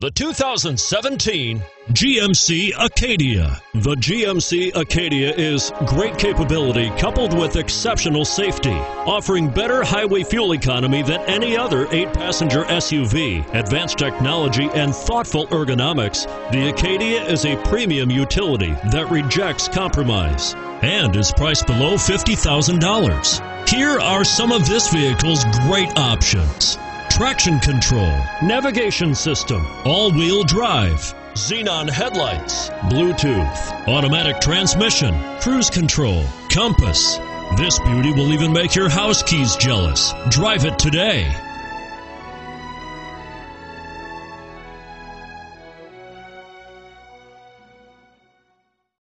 The 2017 GMC Acadia. The GMC Acadia is great capability coupled with exceptional safety, offering better highway fuel economy than any other 8-passenger SUV. Advanced technology and thoughtful ergonomics, the Acadia is a premium utility that rejects compromise and is priced below $50,000. Here are some of this vehicle's great options: traction control, navigation system, all-wheel drive, xenon headlights, Bluetooth, automatic transmission, cruise control, compass. This beauty will even make your house keys jealous. Drive it today.